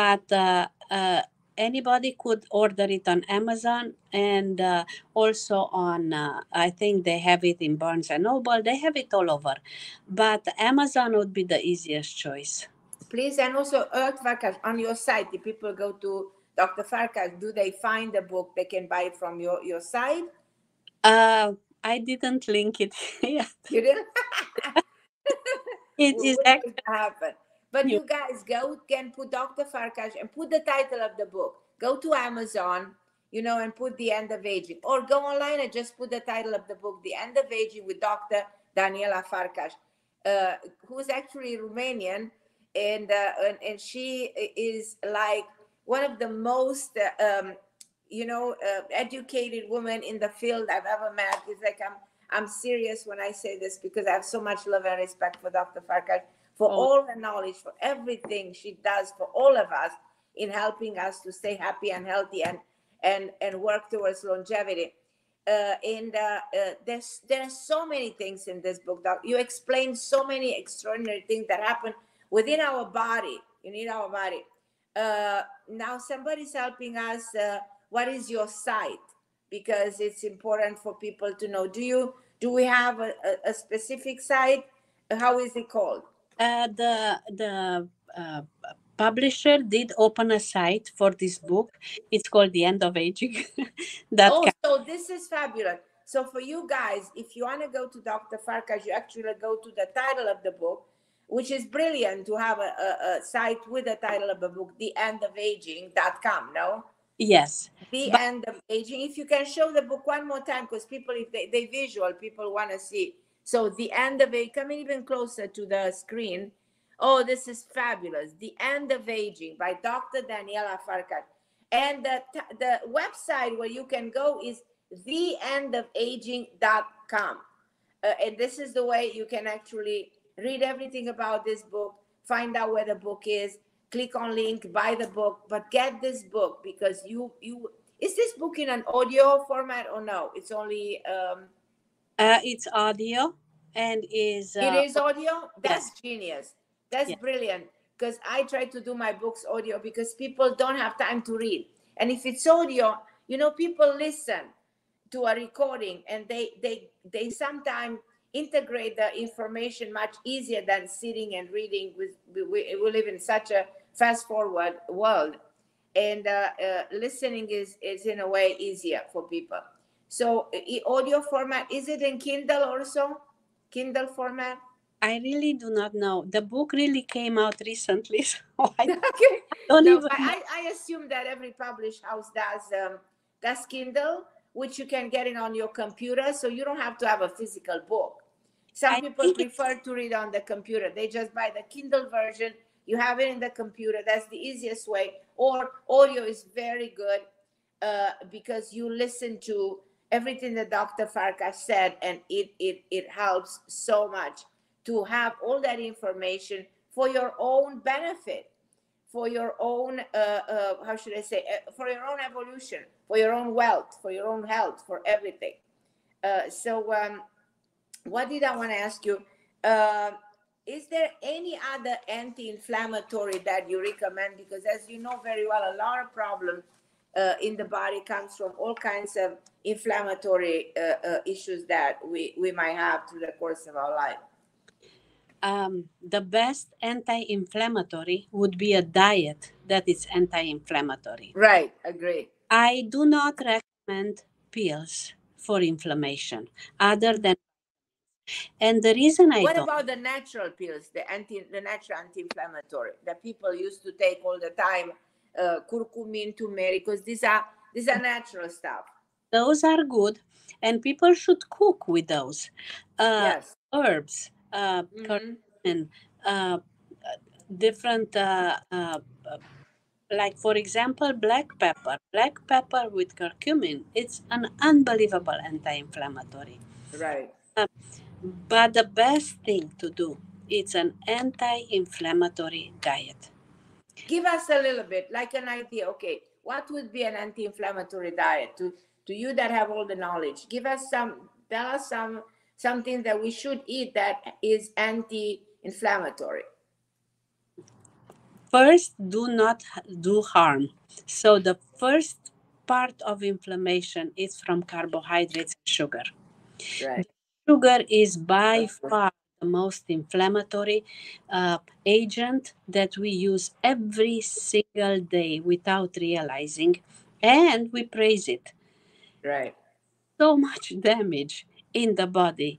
But uh, uh, anybody could order it on Amazon and uh, also on, uh, I think they have it in Barnes and Noble. They have it all over. But Amazon would be the easiest choice. Please, and also, Doctor Farkas, on your site, if people go to Doctor Farkas, do they find the book? They can buy it from your, your site? Uh, I didn't link it yet. You didn't? It is actually happen. But you guys go can put Doctor Farkas and put the title of the book. Go to Amazon, you know, and put The End of Aging. Or go online and just put the title of the book, The End of Aging with Doctor Daniela Farkas, uh, who's actually Romanian. And, uh, and, and she is like one of the most, uh, um, you know, uh, educated women in the field I've ever met. It's like I'm, I'm serious when I say this because I have so much love and respect for Doctor Farkas, for all the knowledge, for everything she does for all of us in helping us to stay happy and healthy and and and work towards longevity. Uh, and uh, uh, there's there are so many things in this book, Doc. You explain so many extraordinary things that happen within our body. You need our body. Uh, now somebody's helping us. Uh, what is your site? Because it's important for people to know. Do you Do we have a, a, a specific site? How is it called? Uh, the the uh, publisher did open a site for this book. It's called The End of Aging. that oh, so this is fabulous. So for you guys, if you want to go to Doctor Farkas, you actually go to the title of the book, which is brilliant to have a, a, a site with the title of a book, the end of aging dot com, no? Yes. The but, End of Aging. If you can show the book one more time, because people, if they, they visual, people want to see. So The End of Aging, coming even closer to the screen. Oh, this is fabulous. The End of Aging by Doctor Daniela Farkas. And the, the website where you can go is the end of aging dot com. Uh, and this is the way you can actually read everything about this book, find out where the book is, click on link, buy the book, but get this book because you, you, is this book in an audio format or no? It's only, um, uh, it's audio and is, uh, it is audio. That's yes. Genius. That's yes. Brilliant. Because I try to do my books audio because people don't have time to read. And if it's audio, you know, people listen to a recording and they, they, they sometimes integrate the information much easier than sitting and reading. With, we, we live in such a fast forward world and uh, uh, listening is, is in a way easier for people. So uh, audio format, is it in Kindle also? Kindle format? I really do not know. The book really came out recently. So I, okay. I, don't no, even I, I assume that every published house does, um, does Kindle, which you can get it on your computer. So you don't have to have a physical book. Some I people prefer to read on the computer. They just buy the Kindle version. You have it in the computer. That's the easiest way. Or audio is very good uh, because you listen to everything that Doctor Farkas said, and it, it, it helps so much to have all that information for your own benefit, for your own, uh, uh, how should I say, uh, for your own evolution, for your own wealth, for your own health, for everything. Uh, so... Um, What did I want to ask you? Uh, is there any other anti-inflammatory that you recommend? Because as you know very well, a lot of problems uh, in the body comes from all kinds of inflammatory uh, uh, issues that we, we might have through the course of our life. Um, the best anti-inflammatory would be a diet that is anti-inflammatory. Right, agree. I do not recommend pills for inflammation other than. And the reason I what don't, about the natural pills, the anti, the natural anti-inflammatory that people used to take all the time, uh, curcumin, turmeric, because these are these are natural stuff. Those are good, and people should cook with those uh, yes. herbs, uh, mm-hmm. curcumin, uh, different, uh, uh, like for example, black pepper. Black pepper with curcumin. It's an unbelievable anti-inflammatory. Right. Uh, But the best thing to do, it's an anti-inflammatory diet. Give us a little bit, like an idea. Okay, what would be an anti-inflammatory diet? To, to you that have all the knowledge, give us some, tell us some, something that we should eat that is anti-inflammatory. First, do not do harm. So the first part of inflammation is from carbohydrates and sugar. Right. Sugar is by far the most inflammatory uh, agent that we use every single day without realizing, and we praise it. Right. So much damage in the body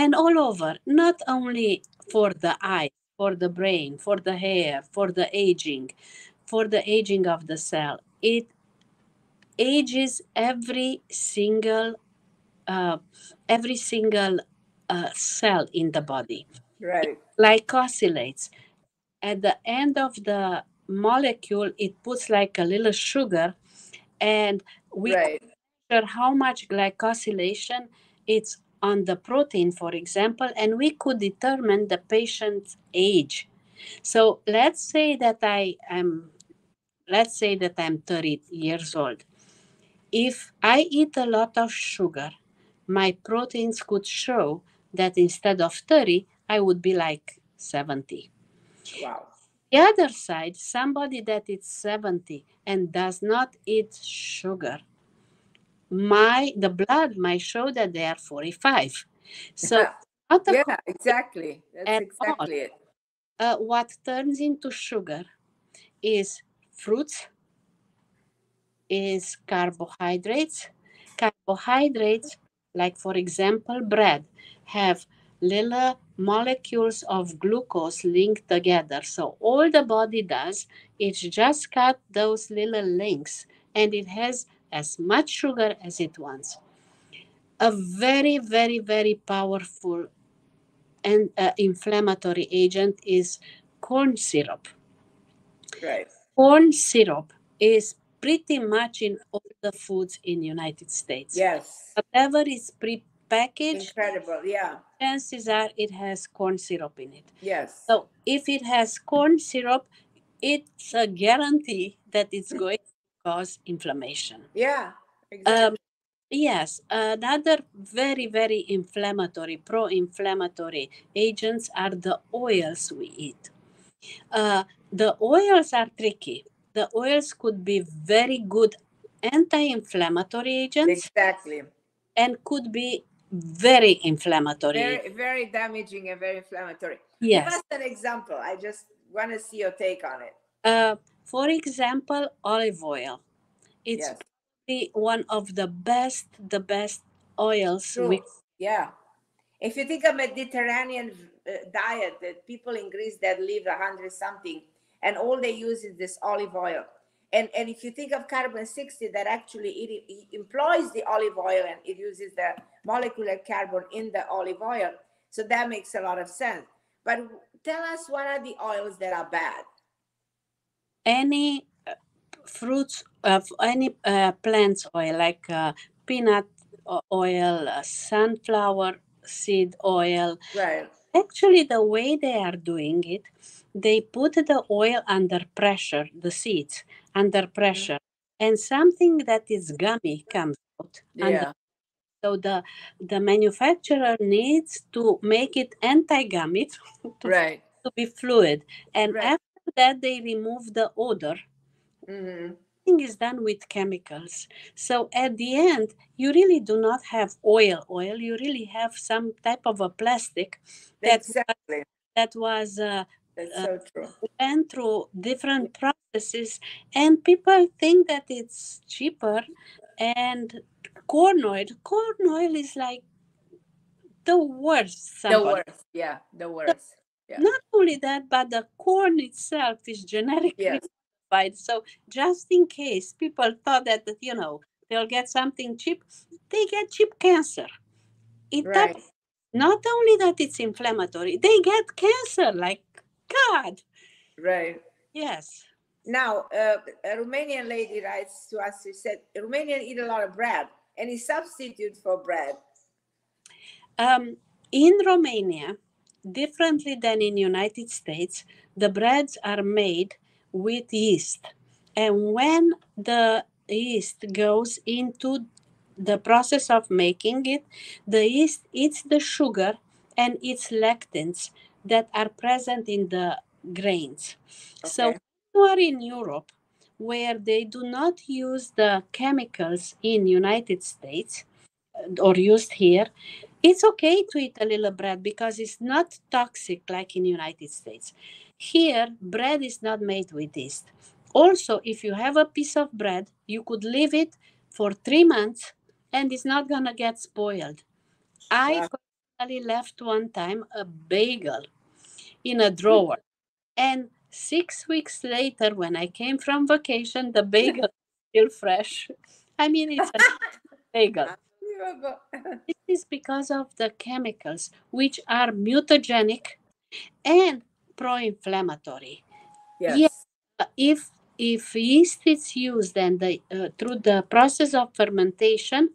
and all over, not only for the eye, for the brain, for the hair, for the aging, for the aging of the cell. It ages every single Uh, every single uh, cell in the body. Right. It glycosylates. At the end of the molecule, it puts like a little sugar, and we right. measure how much glycosylation it's on the protein, for example, and we could determine the patient's age. So let's say that I am, let's say that I'm thirty years old. If I eat a lot of sugar, my proteins could show that instead of thirty, I would be like seventy. Wow. The other side, somebody that is seventy and does not eat sugar, my the blood might show that they are forty-five. So yeah, not the yeah exactly. That's exactly all. it. Uh, what turns into sugar is fruits, is carbohydrates. Carbohydrates, like for example, bread, have little molecules of glucose linked together. So all the body does is just cut those little links, and it has as much sugar as it wants. A very, very, very powerful and uh, inflammatory agent is corn syrup. Right. Corn syrup is pretty much in all the foods in the United States. Yes. Whatever is pre-packaged, incredible, yeah. chances are it has corn syrup in it. Yes. So if it has corn syrup, it's a guarantee that it's going to cause inflammation. Yeah, exactly. Um, Yes, another very, very inflammatory, pro-inflammatory agents are the oils we eat. Uh, the oils are tricky. The oils could be very good anti-inflammatory agents. Exactly. And could be very inflammatory. Very, very damaging and very inflammatory. Yes. Give us an example. I just want to see your take on it. Uh, for example, olive oil. It's yes. one of the best, the best oils. With... Yeah. If you think of Mediterranean uh, diet, that people in Greece that live a hundred something, and all they use is this olive oil. And, and if you think of carbon sixty, that actually it, it employs the olive oil and it uses the molecular carbon in the olive oil. So that makes a lot of sense. But tell us, what are the oils that are bad? Any fruits of any uh, plants oil, like uh, peanut oil, uh, sunflower seed oil. Right. Actually, the way they are doing it, they put the oil under pressure, the seeds under pressure, mm-hmm. and something that is gummy comes out. Yeah. Under. So the the manufacturer needs to make it anti-gummy to, right. to be fluid, and right. after that they remove the odor. Mm-hmm. Everything is done with chemicals. So at the end, you really do not have oil. Oil, you really have some type of a plastic that exactly. was, that was uh, That's so true. Uh, went through different processes, and people think that it's cheaper. And corn oil, corn oil is like the worst. Somebody. The worst, yeah, the worst. Yeah. Not only that, but the corn itself is generically. Yes. So just in case people thought that, you know, they'll get something cheap, they get cheap cancer. It right. Not only that it's inflammatory, they get cancer, like God. Right. Yes. Now, uh, a Romanian lady writes to us, she said, Romanians eat a lot of bread, any substitute for bread? Um, in Romania, differently than in United States, the breads are made with yeast, and when the yeast goes into the process of making it, the yeast eats the sugar and its lectins that are present in the grains. Okay. So when you are in Europe, where they do not use the chemicals in United States or used here, it's okay to eat a little bread because it's not toxic like in United States. Here, bread is not made with yeast. Also, if you have a piece of bread, you could leave it for three months and it's not going to get spoiled. Yeah. I left one time a bagel in a drawer. And six weeks later, when I came from vacation, the bagel is still fresh. I mean, it's a bagel. This is because of the chemicals, which are mutagenic and pro-inflammatory. Yes. yes. If if yeast is used and the, uh, through the process of fermentation,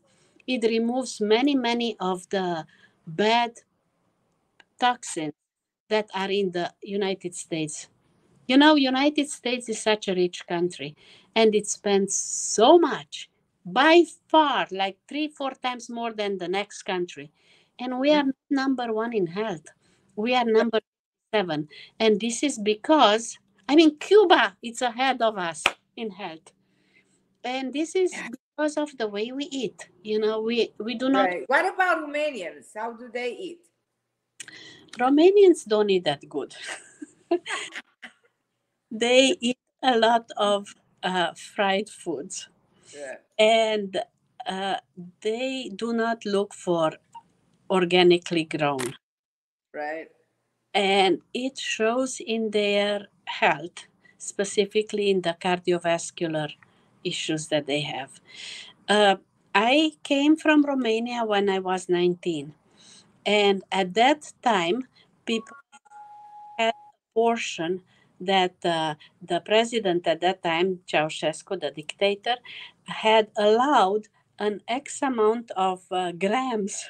it removes many many of the bad toxins that are in the United States. You know, United States is such a rich country, and it spends so much, by far, like three four times more than the next country, and we are number one in health. We are number seven. And this is because, I mean, Cuba, it's ahead of us in health. And this is because of the way we eat. You know, we, we do not. Right. What about Romanians? How do they eat? Romanians don't eat that good. They eat a lot of uh, fried foods. Yeah. And uh, they do not look for organically grown. Right. And it shows in their health, specifically in the cardiovascular issues that they have. Uh, I came from Romania when I was nineteen. And at that time, people had a portion that uh, the president at that time, Ceausescu, the dictator, had allowed an X amount of uh, grams.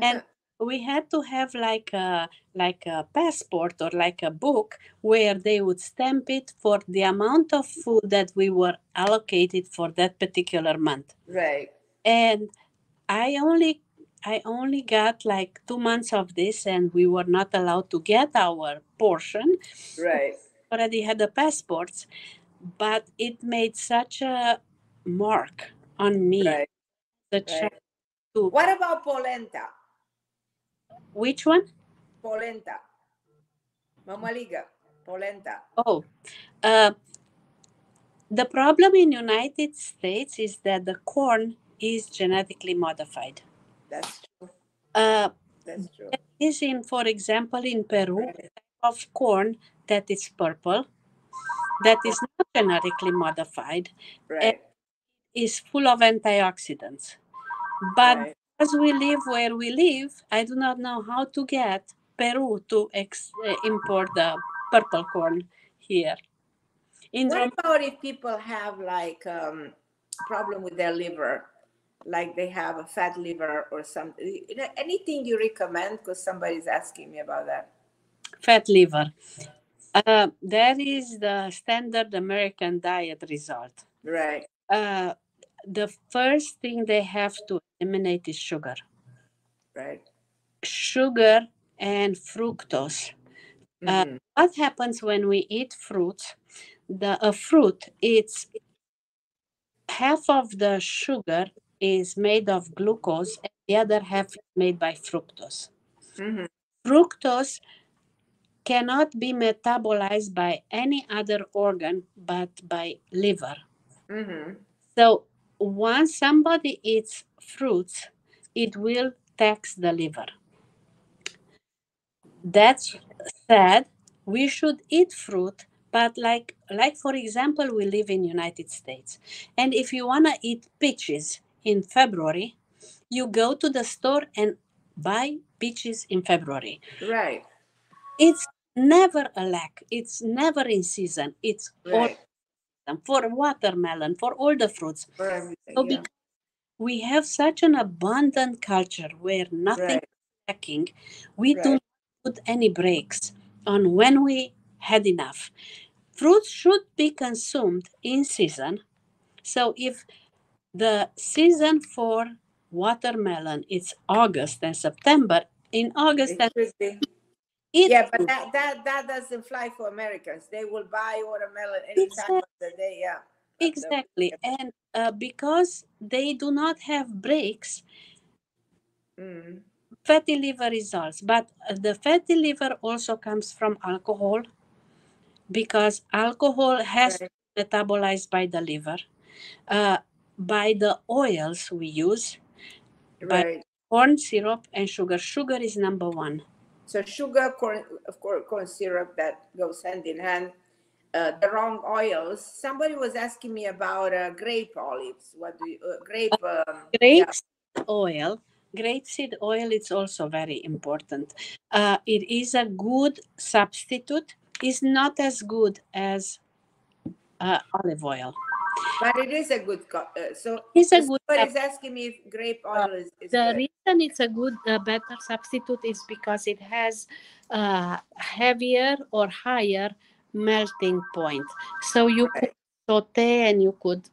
And we had to have like a, like a passport or like a book where they would stamp it for the amount of food that we were allocated for that particular month. Right. And I only I only got like two months of this, and we were not allowed to get our portion. Right. We already had the passports, but it made such a mark on me. Right. The right. What about polenta? Which one? Polenta. Mamaliga. Polenta. Oh. Uh, the problem in the United States is that the corn is genetically modified. That's true. Uh, That's true. Is in, for example, in Peru, right. of corn that is purple, that is not genetically modified, right. and is full of antioxidants. But right. as we live where we live, I do not know how to get Peru to ex uh, import the purple corn here. In what about if people have like a um, problem with their liver? Like they have a fat liver or something. Anything you recommend? Because somebody's asking me about that. Fat liver. Uh, that is the standard American diet result. Right. Uh, the first thing they have to eliminate is sugar. Right. Sugar and fructose. Mm-hmm. Uh, what happens when we eat fruits? The a fruit, it's half of the sugar is made of glucose, and the other half is made by fructose. Mm-hmm. Fructose cannot be metabolized by any other organ but by liver. Mm-hmm. So once somebody eats fruits, it will tax the liver. That's sad. We should eat fruit, but like, like for example, we live in the United States. And if you want to eat peaches, in February, you go to the store and buy peaches in February. Right. It's never a lack. It's never in season. It's right. all for watermelon, for all the fruits. For everything, so yeah. because we have such an abundant culture where nothing right. is lacking, we right. do not put any breaks on when we had enough. Fruits should be consumed in season. So if the season for watermelon, it's August and September. In August, and yeah, but that, that, that doesn't fly for Americans. They will buy watermelon any exactly. time of the day. Yeah, exactly. And uh, because they do not have breaks, mm. fatty liver results. But the fatty liver also comes from alcohol, because alcohol has right. to be metabolized by the liver. Uh, by the oils we use, right. by corn syrup and sugar. Sugar is number one. So sugar, corn, of course, corn syrup, that goes hand in hand. Uh, the wrong oils. Somebody was asking me about uh, grape olives. What do you, uh, grape? Uh, um, grapes yeah. oil. Grapeseed oil, it's also very important. Uh, it is a good substitute. It's not as good as uh, olive oil. But it is a good, uh, so it's a good. Somebody's asking me if grape oil uh, is, is The good. reason it's a good, uh, better substitute is because it has a uh, heavier or higher melting point. So you right. could saute and you could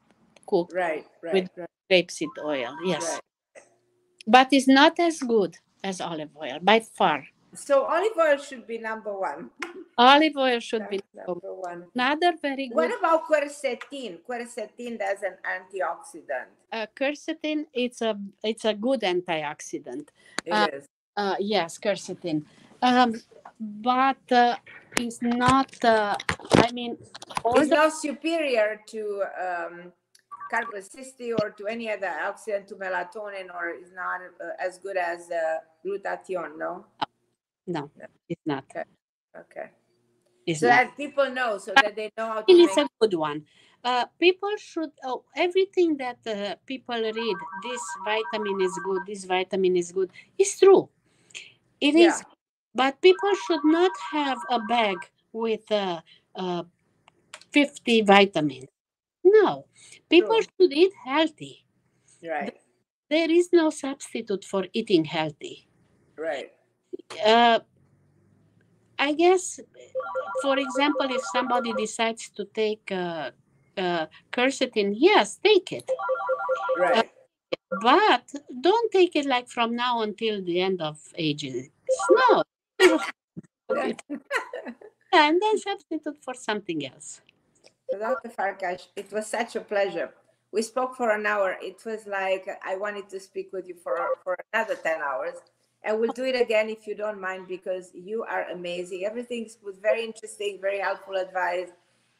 cook right, right, with right. grapeseed oil, yes. Right. But it's not as good as olive oil, by far. So olive oil should be number one. Olive oil should That's be number one. Another very good. What about quercetin? Quercetin as an antioxidant. Uh, quercetin, it's a it's a good antioxidant. It uh, is. Uh, yes, quercetin, um, but uh, it's not. Uh, I mean, all it's the... not superior to. Um, Carbocyste or to any other oxidant, to melatonin, or is not uh, as good as uh, glutathione, no? No, it's not. Okay. okay. It's so not. That people know, so that they know how to It's make... a good one. Uh, people should, oh, everything that uh, people read, this vitamin is good, this vitamin is good, it's true. It yeah. is. But people should not have a bag with uh, uh, fifty vitamins. No, people True. should eat healthy. Right. There is no substitute for eating healthy. Right. Uh, I guess, for example, if somebody decides to take uh, uh, quercetin, yes, take it. Right. Uh, but don't take it like from now until the end of aging. No. And then substitute for something else. Doctor Farkas, it was such a pleasure. We spoke for an hour. It was like I wanted to speak with you for, for another ten hours. And we'll do it again if you don't mind, because you are amazing. Everything was very interesting, very helpful advice.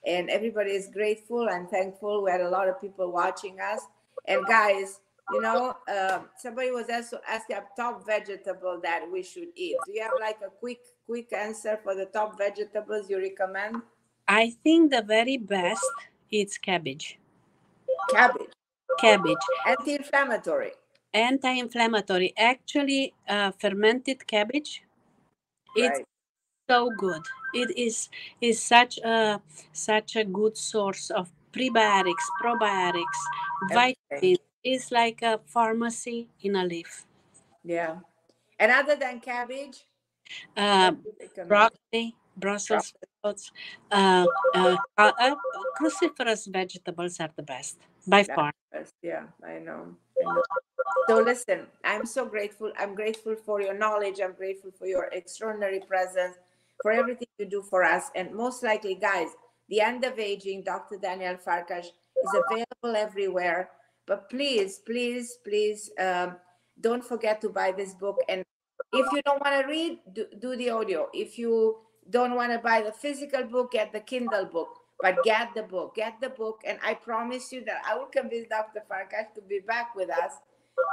And everybody is grateful and thankful. We had a lot of people watching us. And guys, you know, uh, somebody was also asking about top vegetable that we should eat. Do you have like a quick, quick answer for the top vegetables you recommend? I think the very best is cabbage. Cabbage. Cabbage. Anti-inflammatory. Anti-inflammatory. Actually, uh, fermented cabbage. Right. It's so good. It is is such a such a good source of prebiotics, probiotics, vitamins. Okay. It's like a pharmacy in a leaf. Yeah. And other than cabbage, uh, broccoli, Brussels. Broccoli. Uh, uh, uh, cruciferous vegetables are the best by That's far. Best. Yeah, I know. I know. So listen, I'm so grateful. I'm grateful for your knowledge. I'm grateful for your extraordinary presence, for everything you do for us. And most likely, guys, The End of Aging, Doctor Daniela Farkas, is available everywhere. But please, please, please, um, don't forget to buy this book. And if you don't want to read, do, do the audio. If you don't want to buy the physical book, get the Kindle book, but get the book, get the book. And I promise you that I will convince Doctor Farkas to be back with us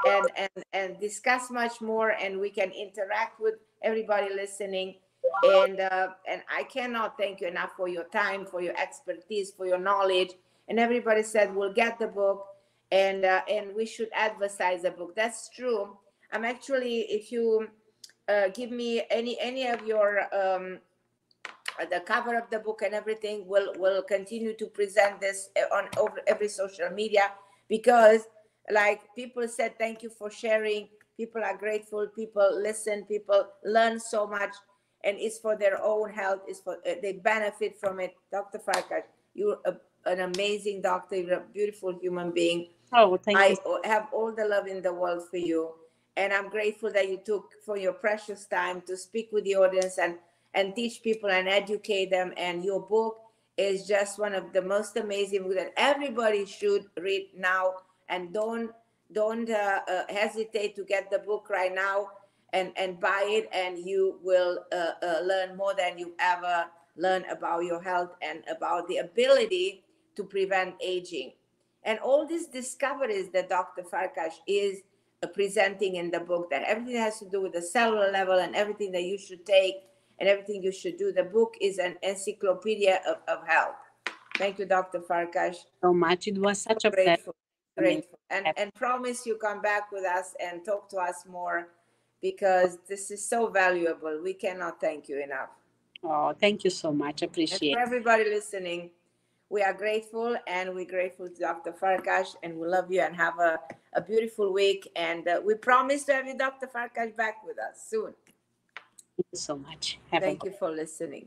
and, and, and discuss much more, and we can interact with everybody listening. And, uh, and I cannot thank you enough for your time, for your expertise, for your knowledge. And everybody said, we'll get the book, and, uh, and we should advertise the book. That's true. I'm actually, if you uh, give me any, any of your, um, the cover of the book and everything, will will continue to present this on over every social media, because like people said, thank you for sharing. People are grateful. People listen. People learn so much, and it's for their own health. It's for uh, they benefit from it. Doctor Farkas, you're a, an amazing doctor. You're a beautiful human being. Oh, thank I you. I have all the love in the world for you, and I'm grateful that you took for your precious time to speak with the audience and. and teach people and educate them. And your book is just one of the most amazing books that everybody should read now. And don't don't uh, uh, hesitate to get the book right now and, and buy it, and you will uh, uh, learn more than you ever learn about your health and about the ability to prevent aging. And all these discoveries that Doctor Farkas is uh, presenting in the book, that everything has to do with the cellular level and everything that you should take and everything you should do. The book is an encyclopedia of, of health. Thank you, Doctor Farkas. So much. It was such so a grateful, pleasure. Grateful. And, and promise you come back with us and talk to us more, because this is so valuable. We cannot thank you enough. Oh, thank you so much. Appreciate it. For everybody listening, we are grateful, and we're grateful to Doctor Farkas, and we love you, and have a, a beautiful week. And uh, we promise to have you, Doctor Farkas, back with us soon. Thank you so much. Have Thank you for listening.